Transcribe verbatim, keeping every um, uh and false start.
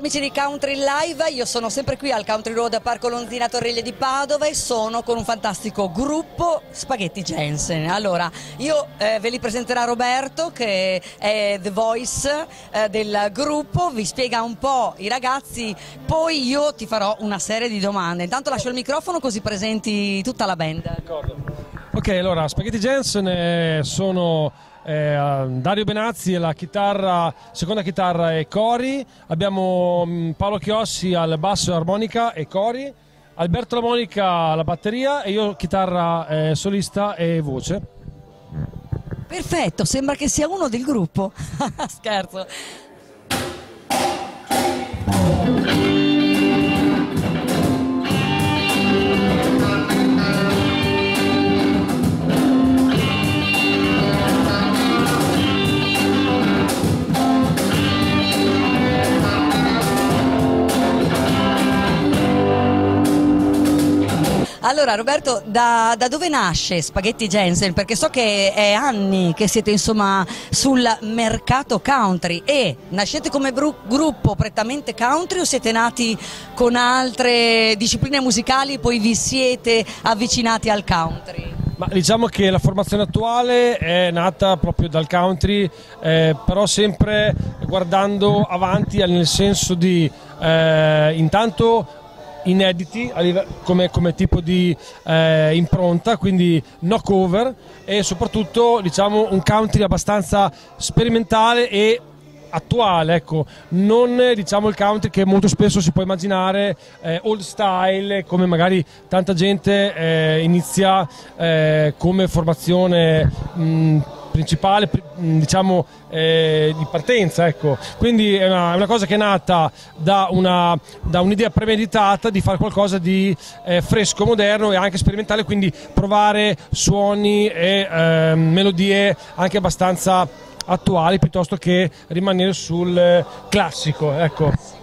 amici di Country Live, io sono sempre qui al Country Road a Parco Lonzina Torriglia di Padova e sono con un fantastico gruppo, Spaghetti Jensen. Allora, io eh, ve li presenterà Roberto, che è the voice eh, del gruppo, vi spiega un po' i ragazzi, poi io ti farò una serie di domande. Intanto lascio il microfono così presenti tutta la band. D'accordo. Ok, allora, Spaghetti Jensen sono... Eh, Dario Benazzi alla chitarra, seconda chitarra e cori, abbiamo mh, Paolo Chiossi al basso e armonica e cori, Alberto La Monica alla batteria e io chitarra eh, solista e voce. Perfetto, sembra che sia uno del gruppo. Scherzo. Allora Roberto, da, da dove nasce Spaghetti Jensen? Perché so che è anni che siete insomma sul mercato country e nascete come gruppo prettamente country o siete nati con altre discipline musicali e poi vi siete avvicinati al country? Ma diciamo che la formazione attuale è nata proprio dal country, eh, però sempre guardando avanti, nel senso di eh, intanto... inediti come, come tipo di eh, impronta, quindi no cover e soprattutto diciamo un country abbastanza sperimentale e attuale, ecco, non diciamo il country che molto spesso si può immaginare eh, old style, come magari tanta gente eh, inizia eh, come formazione mh, principale, diciamo eh, di partenza, ecco. Quindi è una, è una cosa che è nata da un'idea da premeditata di fare qualcosa di eh, fresco, moderno e anche sperimentale, quindi provare suoni e eh, melodie anche abbastanza attuali piuttosto che rimanere sul classico, ecco.